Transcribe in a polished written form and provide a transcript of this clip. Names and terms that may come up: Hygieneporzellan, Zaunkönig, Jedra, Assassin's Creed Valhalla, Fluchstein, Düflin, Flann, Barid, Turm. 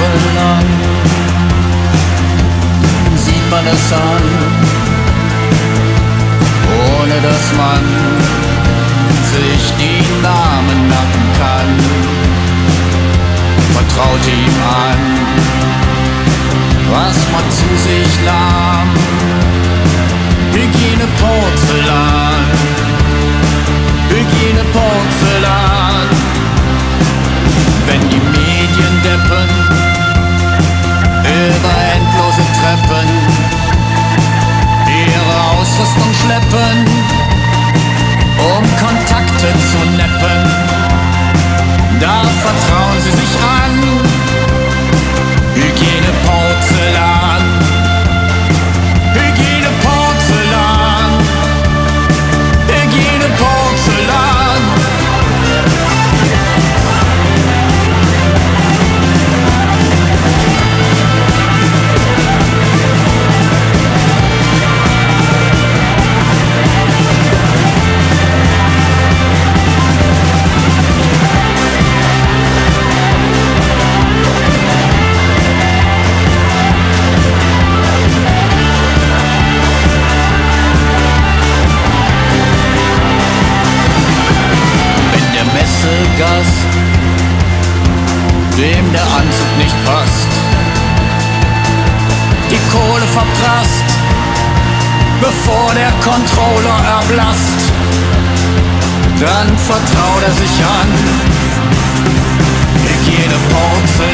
jahrelang, sieht man es an, ohne dass man sich die Namen merken kann. Man traute ihm an, was man zu sich nahm. Hygieneporzellan, Hygieneporzellan. Wenn die Medien deppen über endlose Treppen, ihre Ausrüstung schleppen, um Kontakte zu neppen, da vertrauen sie sich an. Hygieneporzellan, Hygieneporzellan, Hygieneporzellan. Gast, dem der Anzug nicht passt, die Kohle verprasst, bevor der Controller erblasst, dann vertraut er sich an. Hygieneporzellan.